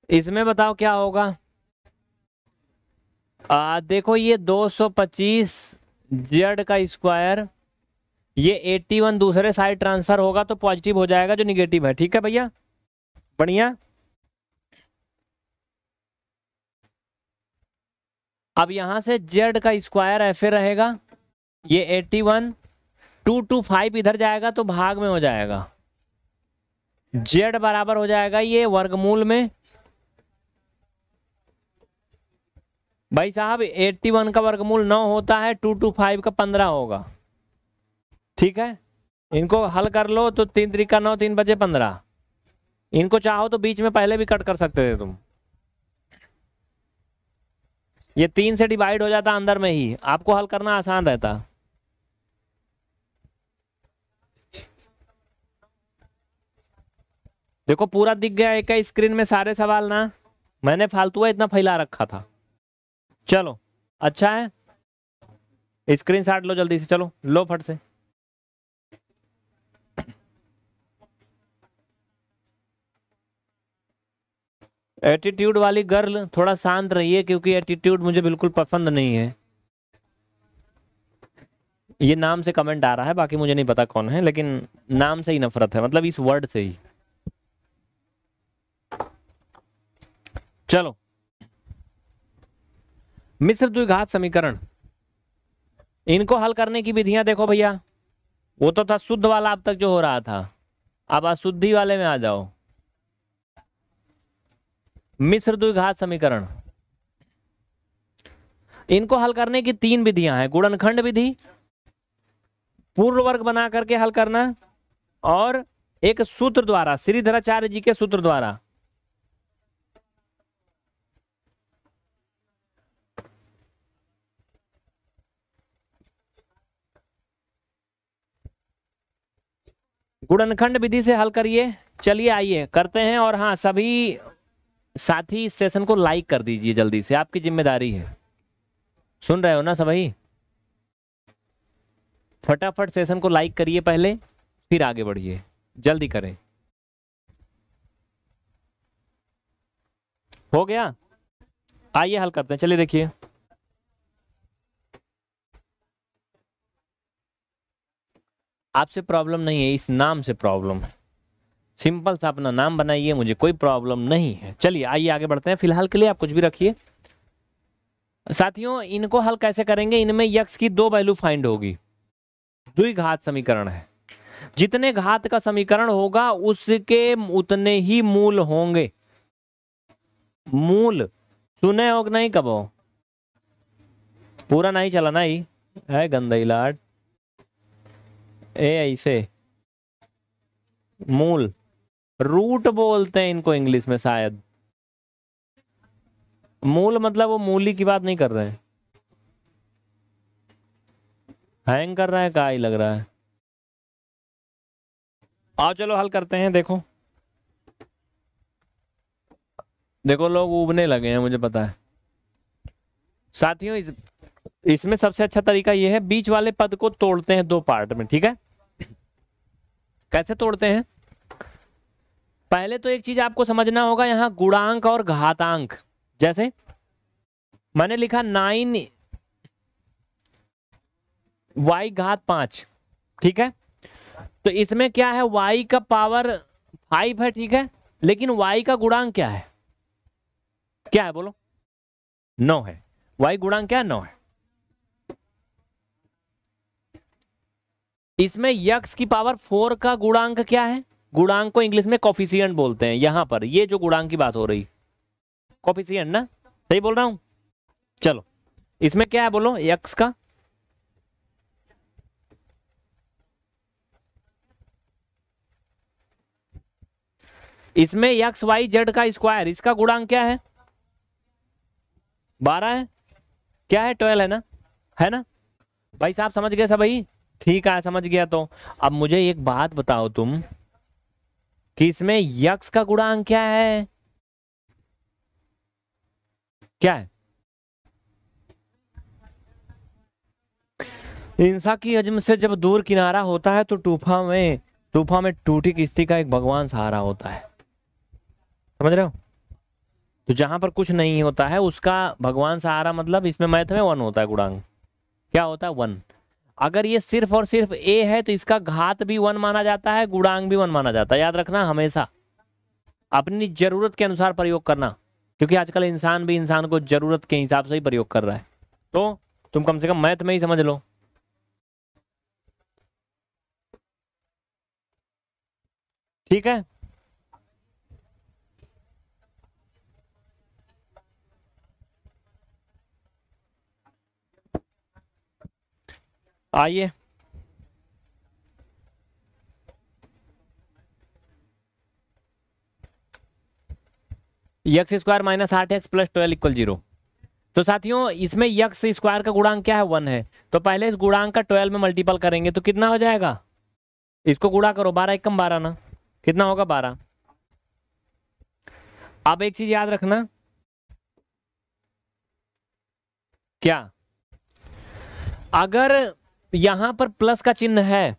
इसमें बताओ क्या होगा। आ, देखो ये दो सौ पच्चीस जेड का स्क्वायर, ये इक्यासी दूसरे साइड ट्रांसफर होगा तो पॉजिटिव हो जाएगा जो निगेटिव है, ठीक है भैया बढ़िया। अब यहां से जेड का स्क्वायर ऐसे रहेगा, ये इक्यासी दो सौ पच्चीस इधर जाएगा तो भाग में हो जाएगा, जेड बराबर हो जाएगा ये वर्गमूल में, भाई साहब इक्यासी का वर्गमूल नौ होता है, दो सौ पच्चीस का पंद्रह होगा ठीक है। इनको हल कर लो तो तीन त्रिका नौ तीन बचे पंद्रह, इनको चाहो तो बीच में पहले भी कट कर सकते थे तुम, ये तीन से डिवाइड हो जाता अंदर में ही, आपको हल करना आसान रहता। देखो पूरा दिख गया एक ही स्क्रीन में सारे सवाल ना, मैंने फालतू है इतना फैला रखा था। चलो अच्छा है स्क्रीनशॉट लो जल्दी से, चलो लो फट से। एटीट्यूड वाली गर्ल थोड़ा शांत रहिए क्योंकि एटीट्यूड मुझे बिल्कुल पसंद नहीं है। ये नाम से कमेंट आ रहा है, बाकी मुझे नहीं पता कौन है, लेकिन नाम से ही नफरत है, मतलब इस वर्ड से ही। चलो, मिश्र द्विघात समीकरण, इनको हल करने की विधियां देखो भैया। वो तो था शुद्ध वाला अब तक जो हो रहा था, अब अशुद्धि वाले में आ जाओ। मिश्र द्विघात समीकरण, इनको हल करने की तीन विधियां हैं। गुणनखंड विधि, पूर्ण वर्ग बना करके हल करना, और एक सूत्र द्वारा, श्रीधराचार्य जी के सूत्र द्वारा। गुणनखंड विधि से हल करिए। चलिए आइए करते हैं। और हाँ, सभी साथी इस सेशन को लाइक कर दीजिए जल्दी से, आपकी जिम्मेदारी है। सुन रहे हो ना सभी? फटाफट सेशन को लाइक करिए पहले, फिर आगे बढ़िए, जल्दी करें। हो गया? आइए हल करते हैं। चलिए देखिए, आपसे प्रॉब्लम नहीं है, इस नाम से प्रॉब्लम है। सिंपल सा अपना नाम बनाइए, मुझे कोई प्रॉब्लम नहीं है। चलिए आइए आगे बढ़ते हैं। फिलहाल के लिए आप कुछ भी रखिए। साथियों, इनको हल कैसे करेंगे? इनमें यक्स की दो वैल्यू फाइंड होगी। द्विघात समीकरण है, जितने घात का समीकरण होगा उसके उतने ही मूल होंगे। मूल सुने हो नहीं? कब हो? पूरा नहीं चला ना ही है गंदई लाट ए ऐसे। मूल, रूट बोलते हैं इनको इंग्लिश में शायद। मूल मतलब वो मूली की बात नहीं कर रहे हैं। हैंग कर रहा है का ही लग रहा है। आओ चलो हल करते हैं। देखो देखो, लोग उबने लगे हैं, मुझे पता है। साथियों, इस इसमें सबसे अच्छा तरीका ये है, बीच वाले पद को तोड़ते हैं दो पार्ट में, ठीक है? कैसे तोड़ते हैं? पहले तो एक चीज आपको समझना होगा, यहाँ गुणांक और घातांक, जैसे मैंने लिखा नाइन y घात पांच, ठीक है? तो इसमें क्या है, y का पावर फाइव है, ठीक है? लेकिन y का गुणांक क्या है? क्या है बोलो? नौ है। y गुणांक क्या है? नौ है। इसमें x की पावर फोर का गुणांक क्या है? गुणांक को इंग्लिश में कोफिशिएंट बोलते हैं। यहां पर ये जो गुणांक की बात हो रही, कोफिशिएंट ना, सही बोल रहा हूं? चलो, इसमें क्या है बोलो? x का इसमें एक्स वाई जेड का स्क्वायर, इसका गुणांक क्या है? बारह है, क्या है? ट्वेल्व है ना, है ना? भाई साहब समझ गए सभी? ठीक है, समझ गया। तो अब मुझे एक बात बताओ तुम, कि इसमें यक्स का गुणांक क्या है? क्या है? इंसा की अजम से जब दूर किनारा होता है तो तूफा में तूफा में टूटी किश्ती का एक भगवान सहारा होता है। समझ रहे हो? तो जहां पर कुछ नहीं होता है उसका भगवान सहारा, मतलब इसमें मैथ में वन होता है। गुणांक क्या होता है? वन। अगर ये सिर्फ और सिर्फ ए है तो इसका घात भी वन माना जाता है, गुणांक भी वन माना जाता है। याद रखना, हमेशा अपनी जरूरत के अनुसार प्रयोग करना, क्योंकि आजकल इंसान भी इंसान को जरूरत के हिसाब से ही प्रयोग कर रहा है। तो तुम कम से कम मैथ में ही समझ लो। ठीक है? आइए, यक्स स्क्वायर माइनस आठ x plus twelve equal zero. तो साथियों, इसमें यक्स स्क्वायर का गुणांक क्या है? वन है। तो पहले इस गुणांक का ट्वेल्व में मल्टीपल करेंगे तो कितना हो जाएगा? इसको गुणा करो, बारह एक कम बारह ना, कितना होगा? बारह। अब एक चीज याद रखना, क्या? अगर यहां पर प्लस का चिन्ह है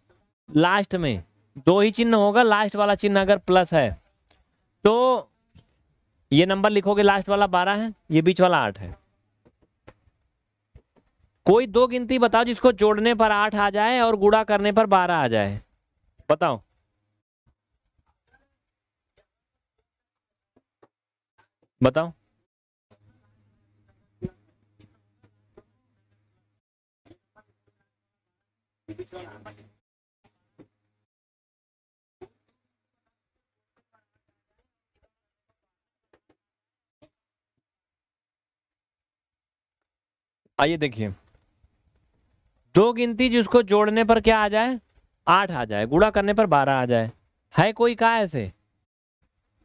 लास्ट में, दो ही चिन्ह होगा, लास्ट वाला चिन्ह अगर प्लस है तो ये नंबर लिखोगे, लास्ट वाला बारह है, ये बीच वाला आठ है। कोई दो गिनती बताओ जिसको जोड़ने पर आठ आ जाए और गुणा करने पर बारह आ जाए, बताओ। बताओ आइए देखिए, दो गिनती जिसको जोड़ने पर क्या आ जाए, आठ आ जाए, गुणा करने पर बारह आ जाए, है कोई का ऐसे?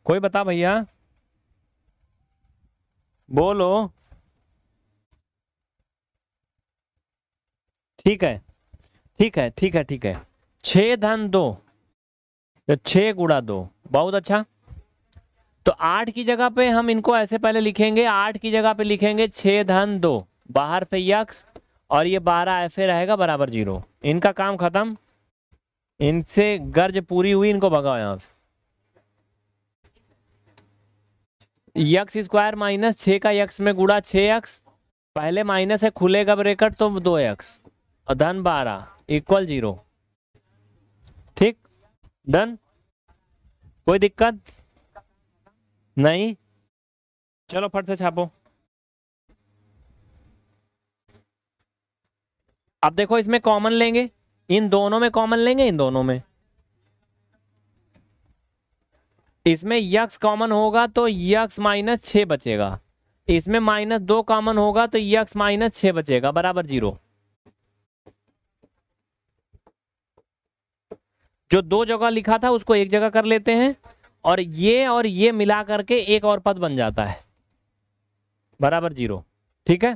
कोई बता भैया, बोलो। ठीक है ठीक है ठीक है ठीक है। छः धन दो तो छः गुणा दो, बहुत अच्छा। तो आठ की जगह पे हम इनको ऐसे पहले लिखेंगे, आठ की जगह पे लिखेंगे छः धन दो, बाहर पे यक्स और ये बारह ऐसे रहेगा बराबर जीरो। इनका काम खत्म, इनसे गर्ज पूरी हुई, इनको भगाओ यहाँ से। यक्स स्क्वायर माइनस छः का यक्स में गुणा छः यक्स, पहले माइनस है खुलेगा ब्रेकेट तो दो यक्स और धन बारह इक्वल जीरो। ठीक, डन, कोई दिक्कत नहीं। चलो फट से छापो। अब देखो इसमें कॉमन लेंगे, इन दोनों में कॉमन लेंगे, इन दोनों में, इसमें यक्स कॉमन होगा तो यक्स माइनस छः बचेगा, इसमें माइनस दो कॉमन होगा तो यक्स माइनस छः बचेगा बराबर जीरो। जो दो जगह लिखा था उसको एक जगह कर लेते हैं और ये और ये मिला करके एक और पद बन जाता है बराबर जीरो। ठीक है,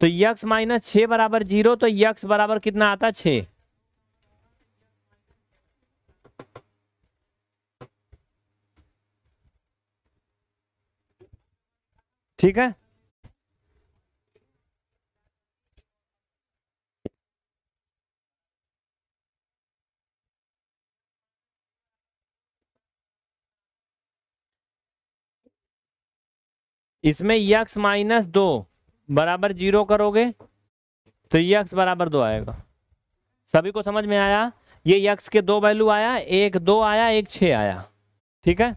तो यक्स माइनस छः बराबर जीरो, तो यक्स बराबर कितना आता है, छः। ठीक है, इसमें यक्स माइनस दो बराबर जीरो करोगे तो यक्स बराबर दो आएगा। सभी को समझ में आया? ये यक्स के दो वैल्यू आया, एक दो आया, एक छः आया। ठीक है,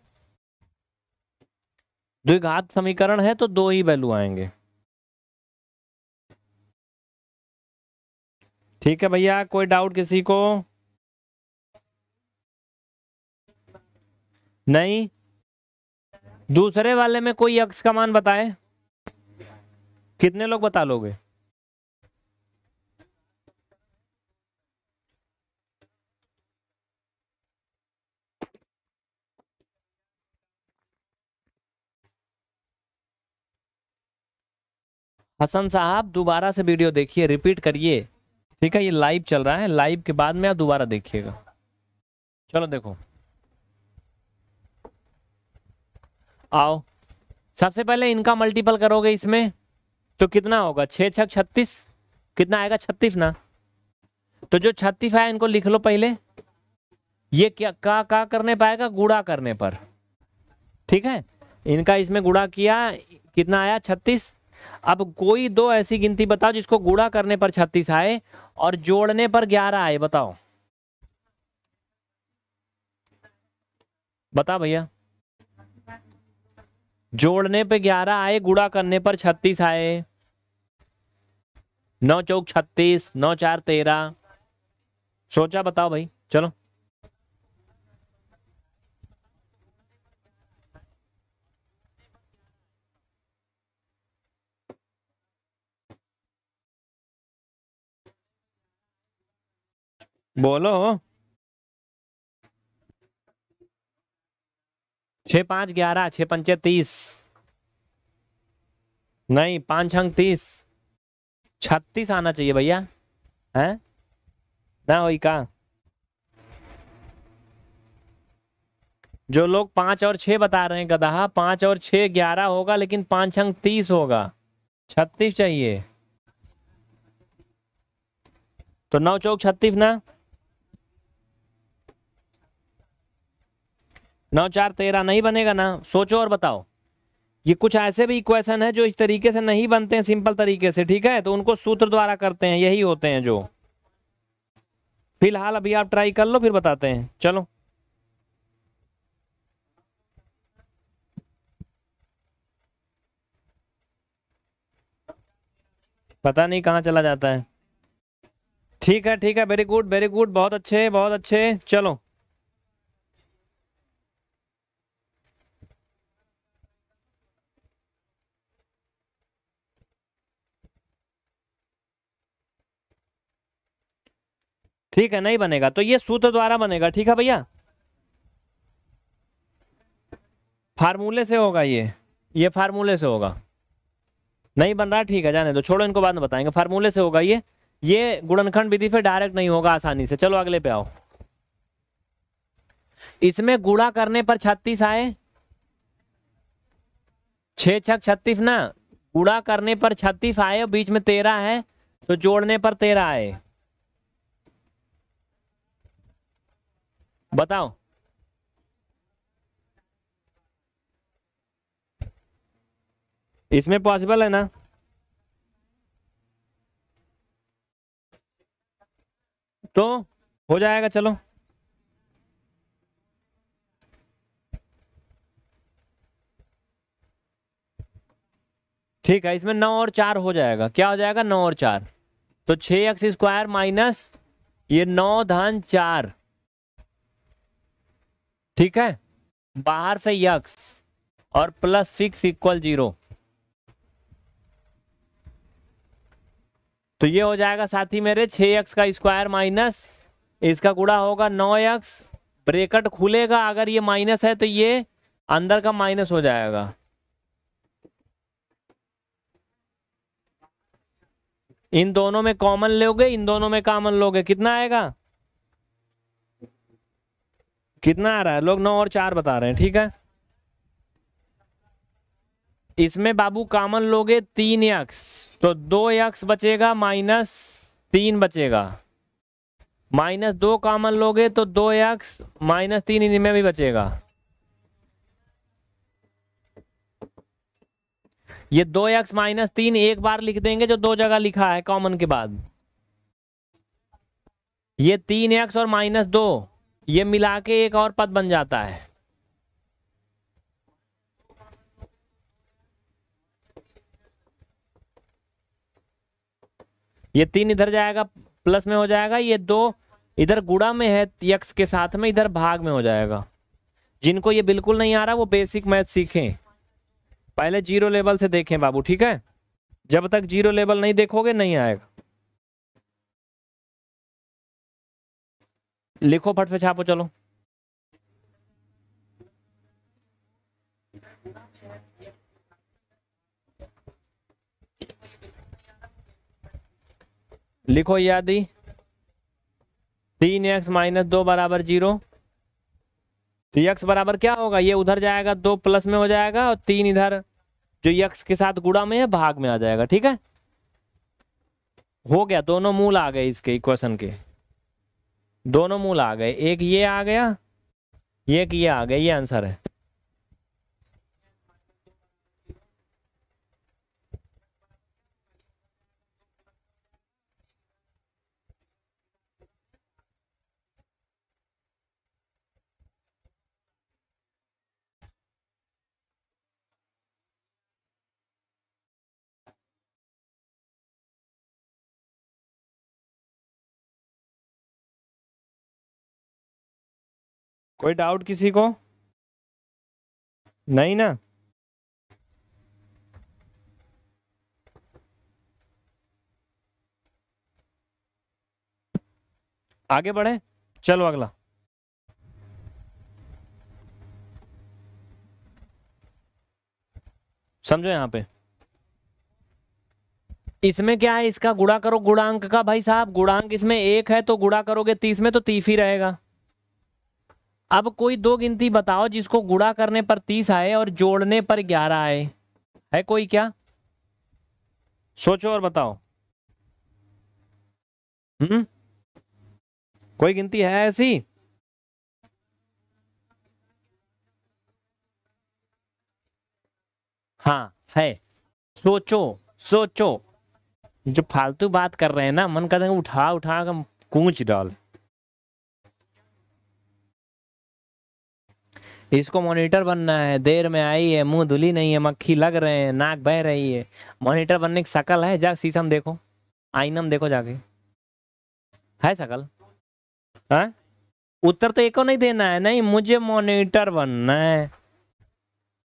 द्विघात समीकरण है तो दो ही वैल्यू आएंगे। ठीक है भैया, कोई डाउट किसी को नहीं? दूसरे वाले में कोई यक्स का मान बताए? कितने लोग बता लोगे? हसन साहब दोबारा से वीडियो देखिए, रिपीट करिए। ठीक है, ये लाइव चल रहा है, लाइव के बाद में आप दोबारा देखिएगा। चलो देखो, आओ सबसे पहले इनका मल्टीपल करोगे इसमें तो कितना होगा, छः छः छत्तीस, कितना आएगा, छत्तीस ना। तो जो छत्तीस आया इनको लिख लो पहले, ये क्या का का करने पाएगा, गुणा करने पर। ठीक है, इनका इसमें गुणा किया, कितना आया, छत्तीस। अब कोई दो ऐसी गिनती बताओ जिसको गुणा करने पर छत्तीस आए और जोड़ने पर ग्यारह आए, बताओ। बताओ भैया, जोड़ने पे ग्यारह आए, गुणा करने पर छत्तीस आए। नौ चौक छत्तीस, नौ चार तेरह, सोचा? बताओ भाई, चलो। बोलो, छः पाँच ग्यारह, छः पंचे तीस, नहीं पाँच छंग तीस, छत्तीस आना चाहिए भैया, हैं ना? वही का जो लोग पाँच और छः बता रहे हैं गधा, पाँच और छः ग्यारह होगा लेकिन पाँच छंग तीस होगा, छत्तीस चाहिए। तो नौ चौक छत्तीस ना, नौ चार तेरह नहीं बनेगा ना, सोचो और बताओ। ये कुछ ऐसे भी इक्वेशन है जो इस तरीके से नहीं बनते हैं सिंपल तरीके से, ठीक है, तो उनको सूत्र द्वारा करते हैं, यही होते हैं जो। फिलहाल अभी आप ट्राई कर लो फिर बताते हैं, चलो। पता नहीं कहाँ चला जाता है। ठीक है ठीक है, वेरी गुड वेरी गुड, बहुत अच्छे बहुत अच्छे, चलो। ठीक है, नहीं बनेगा तो ये सूत्र द्वारा बनेगा, ठीक है भैया, फार्मूले से होगा, ये ये फार्मूले से होगा। नहीं बन रहा, ठीक है, जाने दो, छोड़ो, इनको बाद में बताएंगे। फार्मूले से होगा ये ये गुणनखंड विधि पे डायरेक्ट नहीं होगा आसानी से। चलो अगले पे आओ। इसमें गुणा करने पर छत्तीस आए, छः छक छत्तीस ना, गुणा करने पर छत्तीस आए, बीच में तेरह है तो जोड़ने पर तेरह आए, बताओ। इसमें पॉसिबल है ना, तो हो जाएगा, चलो। ठीक है, इसमें नौ और चार हो जाएगा, क्या हो जाएगा, नौ और चार, तो छः एक्स स्क्वायर माइनस ये नौ धान चार, ठीक है, बाहर से यक्स और प्लस सिक्स इक्वल जीरो, तो ये हो जाएगा साथी मेरे छः एक्स का स्क्वायर माइनस इसका गुणा होगा नौ एक्स, ब्रेकेट खुलेगा, अगर ये माइनस है तो ये अंदर का माइनस हो जाएगा, इन दोनों में कॉमन लोगे, इन दोनों में कॉमन लोगे, कितना आएगा, कितना आ रहा है लोग, नौ और चार बता रहे हैं, ठीक है। इसमें बाबू कॉमन लोगे तीन एक्स, तो दो एक्स बचेगा माइनस तीन बचेगा, माइनस दो कॉमन लोगे तो दो एक्स माइनस तीन इनमें भी बचेगा, ये दो एक्स माइनस तीन एक बार लिख देंगे जो दो जगह लिखा है कॉमन के बाद, ये तीन एक्स और माइनस दो ये मिला के एक और पद बन जाता है, ये तीन इधर जाएगा प्लस में हो जाएगा, ये दो इधर गुणा में है यक्स के साथ में, इधर भाग में हो जाएगा। जिनको ये बिल्कुल नहीं आ रहा वो बेसिक मैथ सीखें, पहले जीरो लेवल से देखें बाबू, ठीक है, जब तक जीरो लेवल नहीं देखोगे नहीं आएगा। लिखो फट से छापो, चलो। लिखो यादी, तीन एक्स माइनस दो बराबर जीरो, तो यक्स बराबर क्या होगा, ये उधर जाएगा दो प्लस में हो जाएगा और तीन इधर जो यक्स के साथ गुणा में है भाग में आ जाएगा, ठीक है, हो गया, दोनों मूल आ गए इसके इक्वेशन के, दोनों मूल आ गए, एक ये आ गया एक ये आ गया, ये आंसर है। कोई डाउट किसी को नहीं ना, आगे बढ़े, चलो अगला। समझो यहां पे इसमें क्या है, इसका गुणा करो गुणांक का, भाई साहब गुणांक इसमें एक है तो गुणा करोगे तीस में तो तीस ही रहेगा। अब कोई दो गिनती बताओ जिसको गुणा करने पर तीस आए और जोड़ने पर ग्यारह आए, है कोई क्या, सोचो और बताओ। हम्म कोई गिनती है ऐसी, हाँ है। सोचो सोचो, जो फालतू बात कर रहे हैं ना, मन करता है उठा उठा कर कूच डाल। इसको मॉनिटर बनना है, देर में आई है, मुंह धुली नहीं है, मक्खी लग रहे हैं, नाक बह रही है। मॉनिटर बनने की शकल है? जा शीशम देखो, आईनम देखो जाके, है शकल? हाँ, उत्तर तो एको नहीं देना है। नहीं, मुझे मॉनिटर बनना है।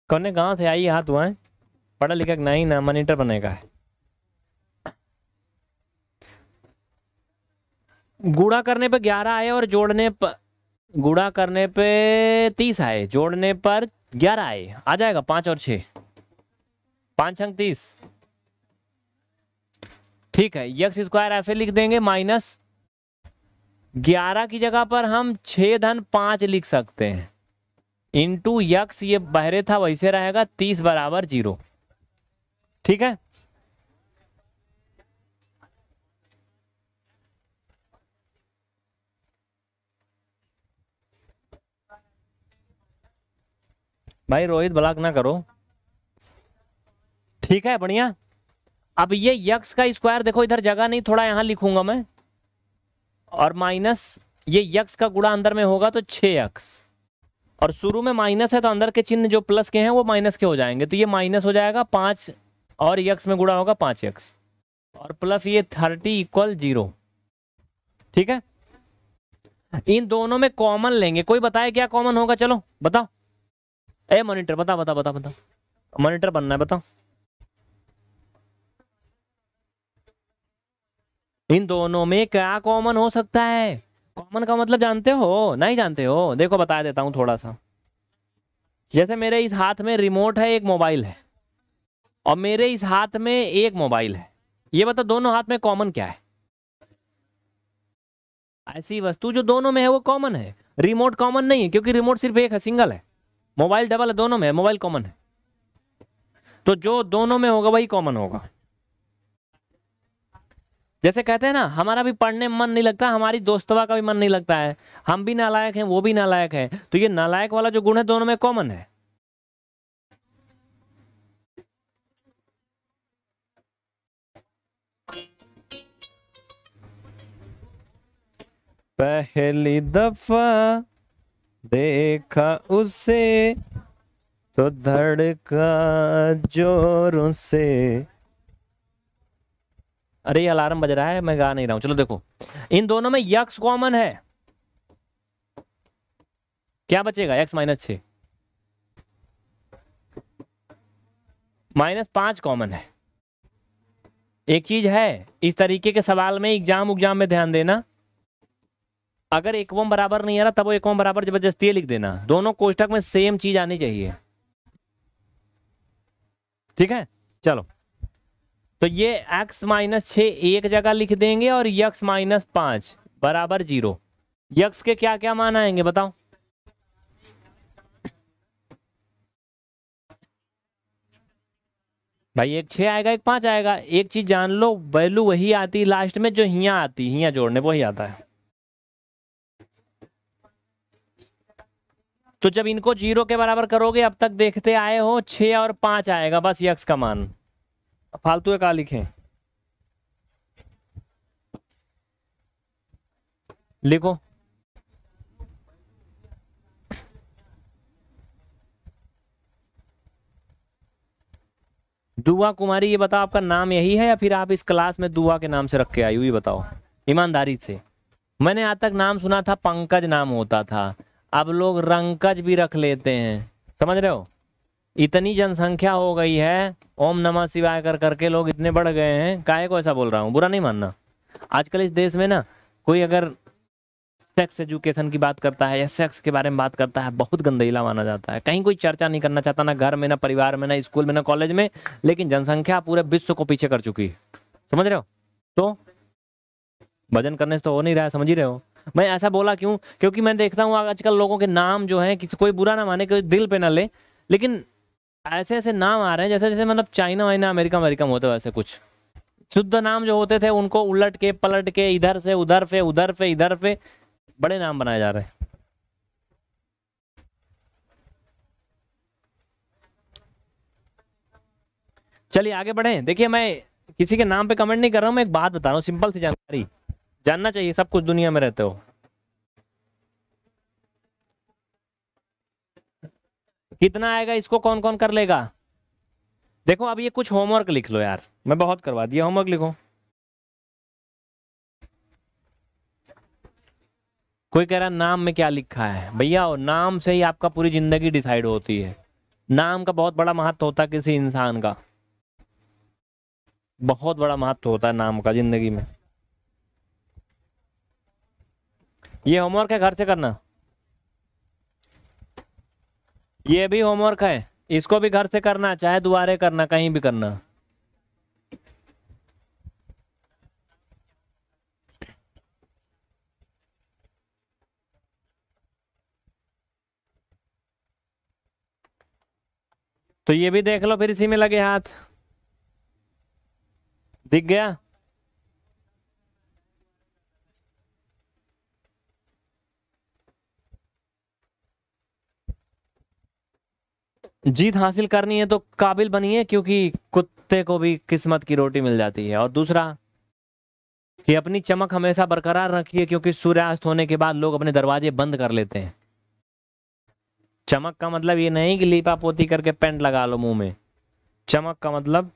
कौन गांव से आई? हाँ तू है पढ़ा लिखा नहीं ना, मॉनिटर बनेगा है। गुणा करने पे ग्यारह आए और जोड़ने पर, गुणा करने पे तीस आए, जोड़ने पर ग्यारह आए, आ जाएगा पांच और छः, पाँच अंक तीस। ठीक है, यक्स स्क्वायर एफ ए लिख देंगे। माइनस ग्यारह की जगह पर हम छः धन पाँच लिख सकते हैं। इंटू यक्स, ये बहरे था वैसे रहेगा, तीस बराबर जीरो। ठीक है, भाई रोहित ब्लॉक ना करो। ठीक है, बढ़िया। अब ये यक्स का स्क्वायर देखो, इधर जगह नहीं, थोड़ा यहाँ लिखूंगा मैं, और माइनस ये यक्स का गुणा अंदर में होगा तो छः यक्स, और शुरू में माइनस है तो अंदर के चिन्ह जो प्लस के हैं वो माइनस के हो जाएंगे, तो ये माइनस हो जाएगा पाँच, और यक्स में गुणा होगा पाँच यक्स, और प्लस ये थर्टी इक्वल जीरो। ठीक है, इन दोनों में कॉमन लेंगे। कोई बताए क्या कॉमन होगा? चलो बताओ। ए मॉनिटर, बता बता बता बता, मॉनिटर बनना है, बताओ। इन दोनों में क्या कॉमन हो सकता है? कॉमन का मतलब जानते हो? नहीं जानते हो? देखो बता देता हूँ थोड़ा सा। जैसे मेरे इस हाथ में रिमोट है, एक मोबाइल है, और मेरे इस हाथ में एक मोबाइल है, ये बताओ दोनों हाथ में कॉमन क्या है? ऐसी वस्तु जो दोनों में है वो कॉमन है। रिमोट कॉमन नहीं है क्योंकि रिमोट सिर्फ एक है, सिंगल है। मोबाइल डबल है, दोनों में है, मोबाइल कॉमन है, तो जो दोनों में होगा वही कॉमन होगा। जैसे कहते हैं ना, हमारा भी पढ़ने में मन नहीं लगता, हमारी दोस्तवा का भी मन नहीं लगता है, हम भी नालायक हैं, वो भी नालायक है, तो ये नालायक वाला जो गुण है दोनों में कॉमन है। पहली दफा देखा उसे तो धड़का जोरों से। अरे ये अलार्म बज रहा है, मैं गा नहीं रहा हूं। चलो देखो, इन दोनों में यक्स कॉमन है, क्या बचेगा? यक्स माइनस छः, माइनस पाँच कॉमन है। एक चीज है, इस तरीके के सवाल में एग्जाम उग्जाम में ध्यान देना, अगर एकवम बराबर नहीं आ रहा तब वो एकवम बराबर जबरदस्ती लिख देना, दोनों कोष्टक में सेम चीज आनी चाहिए। ठीक है, चलो। तो ये x माइनस छ एक जगह लिख देंगे और x माइनस पाँच बराबर जीरो। x के क्या क्या मान आएंगे बताओ? भाई एक छः आएगा, एक पाँच आएगा। एक चीज जान लो, वैल्यू वही आती लास्ट में जो हियाँ आती, हियाँ जोड़ने वही आता है। तो जब इनको जीरो के बराबर करोगे, अब तक देखते आए हो, छः और पाँच आएगा बस यक्स का मान, फालतू एक आ लिखें। लिखो दुआ कुमारी, ये बताओ आपका नाम यही है या फिर आप इस क्लास में दुआ के नाम से रख के आई हो? ये बताओ ईमानदारी से। मैंने आज तक नाम सुना था पंकज नाम होता था, अब लोग रंकज भी रख लेते हैं, समझ रहे हो? इतनी जनसंख्या हो गई है, ओम नमः शिवाय कर करके लोग इतने बढ़ गए हैं। काहे को ऐसा बोल रहा हूँ, बुरा नहीं मानना। आजकल इस देश में ना कोई अगर सेक्स एजुकेशन की बात करता है या सेक्स के बारे में बात करता है, बहुत गंदीला माना जाता है। कहीं कोई चर्चा नहीं करना चाहता, ना घर में, ना परिवार में, ना स्कूल में, ना कॉलेज में। लेकिन जनसंख्या पूरे विश्व को पीछे कर चुकी है, समझ रहे हो? तो भजन करने से तो हो नहीं रहा है, समझ ही रहे हो। मैं ऐसा बोला क्यों? क्योंकि मैं देखता हूँ आजकल लोगों के नाम जो है, किसी कोई बुरा ना माने, कोई दिल पे ना ले, लेकिन ऐसे ऐसे नाम आ रहे हैं जैसे जैसे मतलब चाइना वाइना अमेरिका अमेरिका में होते, वैसे कुछ शुद्ध नाम जो होते थे उनको उलट के पलट के इधर से उधर पे उधर पे इधर पे बड़े नाम बनाए जा रहे हैं। चलिए आगे बढ़े। देखिए मैं किसी के नाम पे कमेंट नहीं कर रहा हूँ, मैं एक बात बता रहा हूँ, सिंपल सी जानकारी, जानना चाहिए सब कुछ, दुनिया में रहते हो। कितना आएगा इसको कौन कौन कर लेगा? देखो अब ये कुछ होमवर्क लिख लो यार, मैं बहुत करवा दिया होमवर्क, लिखो। कोई कह रहा नाम में क्या लिखा है, भैया हो नाम से ही आपका पूरी जिंदगी डिसाइड होती है, नाम का बहुत बड़ा महत्व होता है किसी इंसान का, बहुत बड़ा महत्व होता है नाम का जिंदगी में। ये होमवर्क है घर से करना, ये भी होमवर्क है, इसको भी घर से करना, चाहे दुआरे करना, कहीं भी करना। तो ये भी देख लो, फिर इसी में लगे हाथ। दिख गया? जीत हासिल करनी है तो काबिल बनिए, क्योंकि कुत्ते को भी किस्मत की रोटी मिल जाती है। और दूसरा कि अपनी चमक हमेशा बरकरार रखिए, क्योंकि सूर्यास्त होने के बाद लोग अपने दरवाजे बंद कर लेते हैं। चमक का मतलब ये नहीं कि लीपा पोती करके पेंट लगा लो मुंह में, चमक का मतलब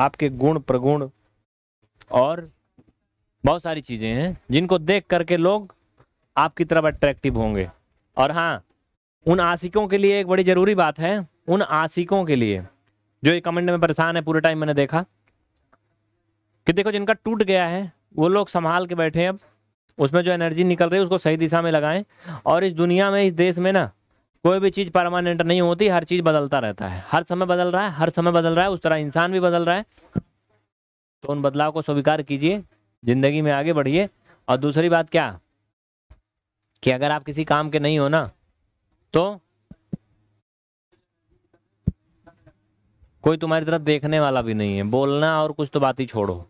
आपके गुण प्रगुण और बहुत सारी चीजें हैं जिनको देख करके लोग आपकी तरफ अट्रैक्टिव होंगे। और हाँ, उन आशिकों के लिए एक बड़ी जरूरी बात है, उन आशिकों के लिए जो ये कमेंट में परेशान है पूरे टाइम, मैंने देखा कि देखो जिनका टूट गया है वो लोग संभाल के बैठे हैं, अब उसमें जो एनर्जी निकल रही है उसको सही दिशा में लगाएं। और इस दुनिया में, इस देश में ना कोई भी चीज़ परमानेंट नहीं होती, हर चीज़ बदलता रहता है, हर समय बदल रहा है, हर समय बदल रहा है, उस तरह इंसान भी बदल रहा है। तो उन बदलाव को स्वीकार कीजिए, ज़िंदगी में आगे बढ़िए। और दूसरी बात क्या कि अगर आप किसी काम के नहीं हो ना, तो कोई तुम्हारी तरफ देखने वाला भी नहीं है, बोलना और कुछ तो बात ही छोड़ो,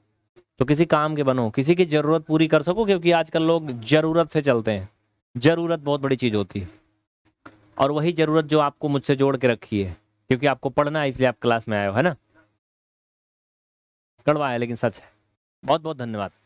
तो किसी काम के बनो, किसी की ज़रूरत पूरी कर सको, क्योंकि आजकल लोग ज़रूरत से चलते हैं। ज़रूरत बहुत बड़ी चीज़ होती है, और वही ज़रूरत जो आपको मुझसे जोड़ के रखी है, क्योंकि आपको पढ़ना है इसलिए आप क्लास में आए हो, है ना। कड़वा है लेकिन सच है। बहुत बहुत धन्यवाद।